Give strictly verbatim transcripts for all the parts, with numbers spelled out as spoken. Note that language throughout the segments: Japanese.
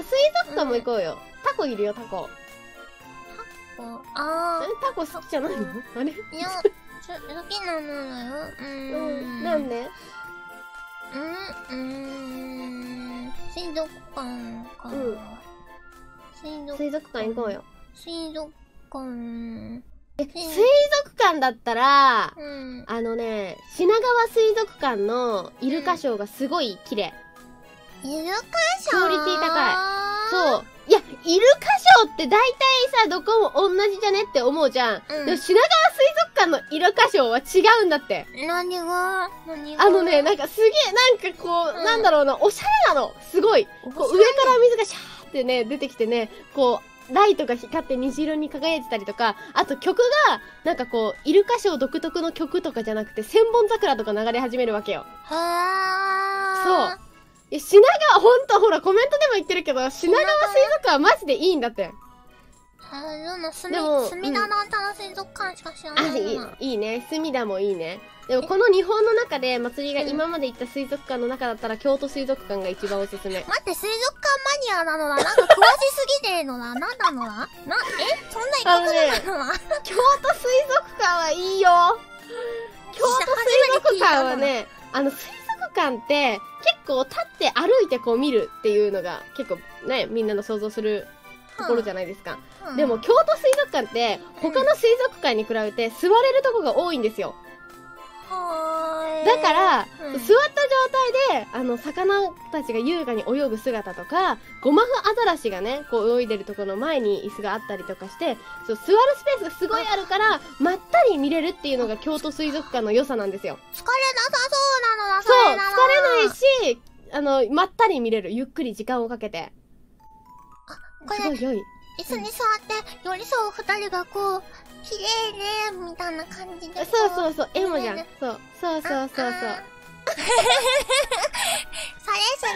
と水族館も行こうよ。タコいるよ、タコ。タコ、ああ。タコ好きじゃないの？あれ？いや、好きなのだよ。うん。なんで？うんうん。水族館か。うん。水族館行こうよ。水族館。え、水族館だったら、うん、あのね、品川水族館のイルカショーがすごい綺麗。イルカショー？クオリティ高い。そう。いや、イルカショーって大体さ、どこも同じじゃねって思うじゃん。うん、でも品川水族館のイルカショーは違うんだって。何が？何が？あのね、なんかすげえ、なんかこう、うん、なんだろうな、おしゃれなの。すごい。こう上から水がシャーってね、出てきてね、こう、ライトが光って虹色に輝いてたりとか、あと曲が、なんかこう、イルカショー独特の曲とかじゃなくて、千本桜とか流れ始めるわけよ。はー。そう。いや、品川、ほんと、ほら、コメントでも言ってるけど、品川水族館はマジでいいんだって。え、どんな、隅田の新しい水族館しか知らない。あ、いい、いいね。隅田もいいね。でも、この日本の中で、祭りが今まで行った水族館の中だったら、京都水族館が一番おすすめ。待って、水族館マニアなのは、なんか詳しすぎてのな、なんなのはな、え、そんな行くことなのは京都水族館はいいよ。京都水族館はね、あの、水族館って、結構立って歩いてこう見るっていうのが、結構ね、みんなの想像する。ところじゃないですか。うん、でも京都水族館って他の水族館に比べて座れるとこが多いんですよ。うん、だから、うん、座った状態であの魚たちが優雅に泳ぐ姿とか、ゴマフアザラシがねこう泳いでるところの前に椅子があったりとかして、そう座るスペースがすごいあるからまったり見れるっていうのが京都水族館の良さなんですよ。疲れなさそうなのな、それなの。そう疲れないし、あのまったり見れる、ゆっくり時間をかけて。これ、椅子に座って、寄り添う二人がこう、綺麗ね、みたいな感じで。そうそうそう、エモじゃん。そう、そうそうそう。それ、それ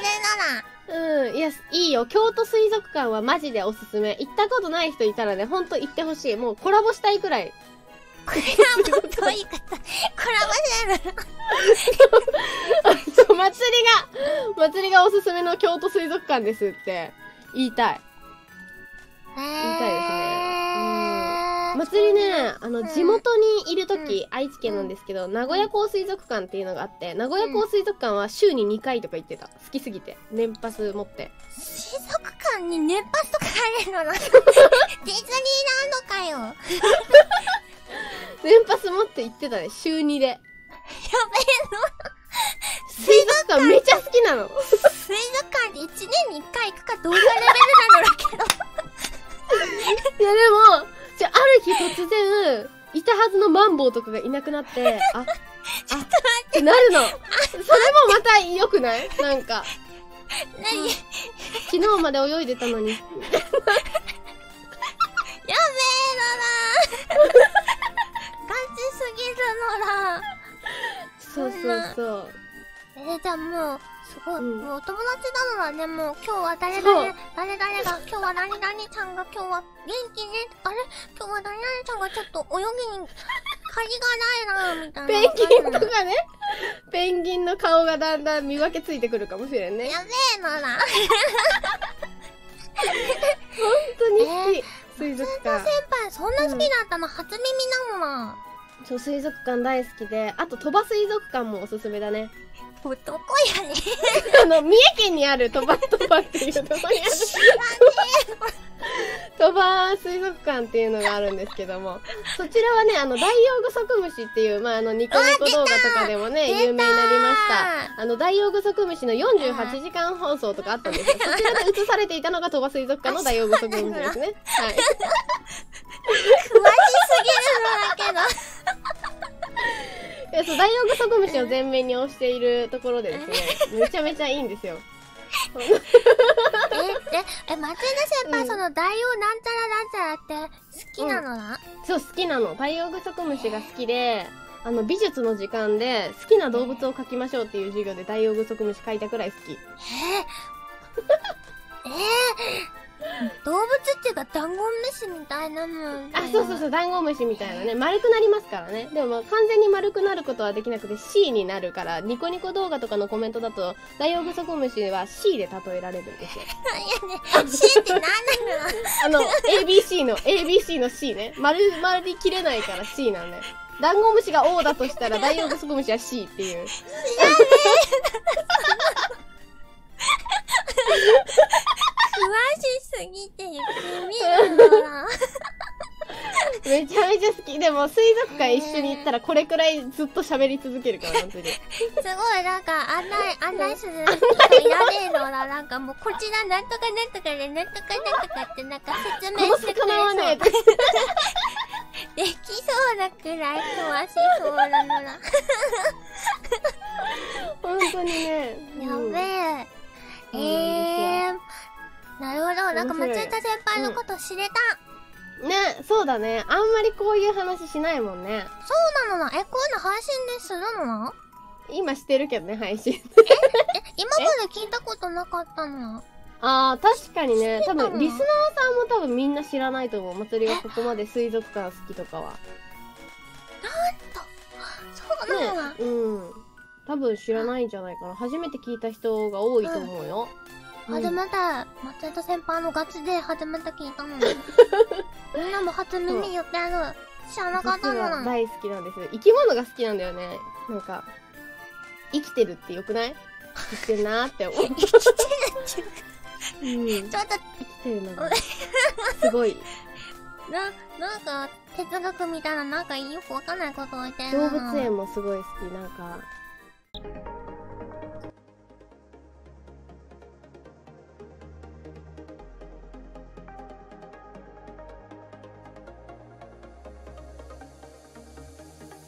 なら。うん、いや、いいよ。京都水族館はマジでおすすめ。行ったことない人いたらね、ほんと行ってほしい。もうコラボしたいくらい。コラボと言い方。コラボじゃないの。そう、祭りが、祭りがおすすめの京都水族館ですって。言いたい。言いたいですね。うん、祭りね、あの、地元にいるとき、うん、愛知県なんですけど、名古屋港水族館っていうのがあって、名古屋港水族館は週ににかいとか行ってた。好きすぎて。年パス持って。水族館に年パスとかあるのな。ディズニーランドかよ。年パス持って行ってたね、週にで。やべえの。水族館めちゃ好きなの。水族館でいちねんにいっかい行くかどういうレベルなんだろうけど。いやでも、じゃある日突然、いたはずのマンボウとかがいなくなって、あ、ちょっと待って。なるの。それもまた良くない？なんか。何？昨日まで泳いでたのに。やべえのら。ガチすぎるのら。そうそうそう。え、じゃあもう、すごい、うん、もうお友達なのはね、もう今日は誰々、誰々が、今日は何々ちゃんが今日は元気ね、あれ今日は何々ちゃんがちょっと泳ぎに、借りがないなみたいな。ペンギンとかね、ペンギンの顔がだんだん見分けついてくるかもしれんね。やべえなら。本当に好き、えー、水族館。先輩、そんな好きだったの、うん、初耳なもの。そう、水族館大好きで、あと鳥羽水族館もおすすめだね。どこやねあの、三重県にある鳥羽鳥羽っていうとこにある鳥羽水族館っていうのがあるんですけども、そちらはね、あのダイオウグソクムシっていう、まあ、あのニコニコ動画とかでもね有名になりました。あのダイオウグソクムシのよんじゅうはちじかん放送とかあったんですよ。そちらで映されていたのが鳥羽水族館のダイオウグソクムシですね。はい。詳しすぎるのだけど。そう、ダイオウグソクムシを全面に押しているところでですね、めちゃめちゃいいんですよ。え、で、え、松井田先輩、そのダイオウなんちゃらなんちゃらって好きなのな、うん、そう、好きなの。ダイオウグソクムシが好きで、あの、美術の時間で好きな動物を描きましょうっていう授業でダイオウグソクムシ描いたくらい好き。えー、えー動物っていうかダンゴムシみたいなの。あ、そうそうそう、ダンゴムシみたいなね、丸くなりますからね。でも完全に丸くなることはできなくて シー になるから、ニコニコ動画とかのコメントだとダイオウグソクムシは シー で例えられるんですよ。いやね、シー って何なの？あの エービーシー の エービーシー の シー ね、丸丸りきれないから シー なんだよ。ダンゴムシが オー だとしたらダイオウグソクムシは シー っていう。詳しすぎて君のめちゃめちゃ好き。でも水族館一緒に行ったらこれくらいずっと喋り続けるから本当にすごい。なんか案内案内する人いらねえのな。なんかもうこちらなんとかなんとかでなんとかなんとかってなんか説明してくれそうなできそうなくらい詳しそうなのな本当にね、うん、やべえ、えーなるほど、なんか松下先輩のこと知れた、うん、ね、そうだね、あんまりこういう話しないもんね。そうなのな、え、こういうの配信でするのな。今してるけどね、配信え、え、今まで聞いたことなかったの。あー、確かにね、多分リスナーさんも多分みんな知らないと思う、まつりがここまで水族館好きとかは。なんと、そうなのな、ね、うん、多分知らないんじゃないかな、初めて聞いた人が多いと思うよ、うん。初めて、松下先輩のガチで初めて聞いたのにみんなも初耳言ってる、知らなかったのに。大好きなんですよ、生き物が好きなんだよね。なんか生きてるってよくない？生きてるなーって思う生きてるっていうか、ちょっと生きてるのがすごいな、なんか哲学みたいな、なんかよくわかんないことを言ってる。動物園もすごい好き、なんか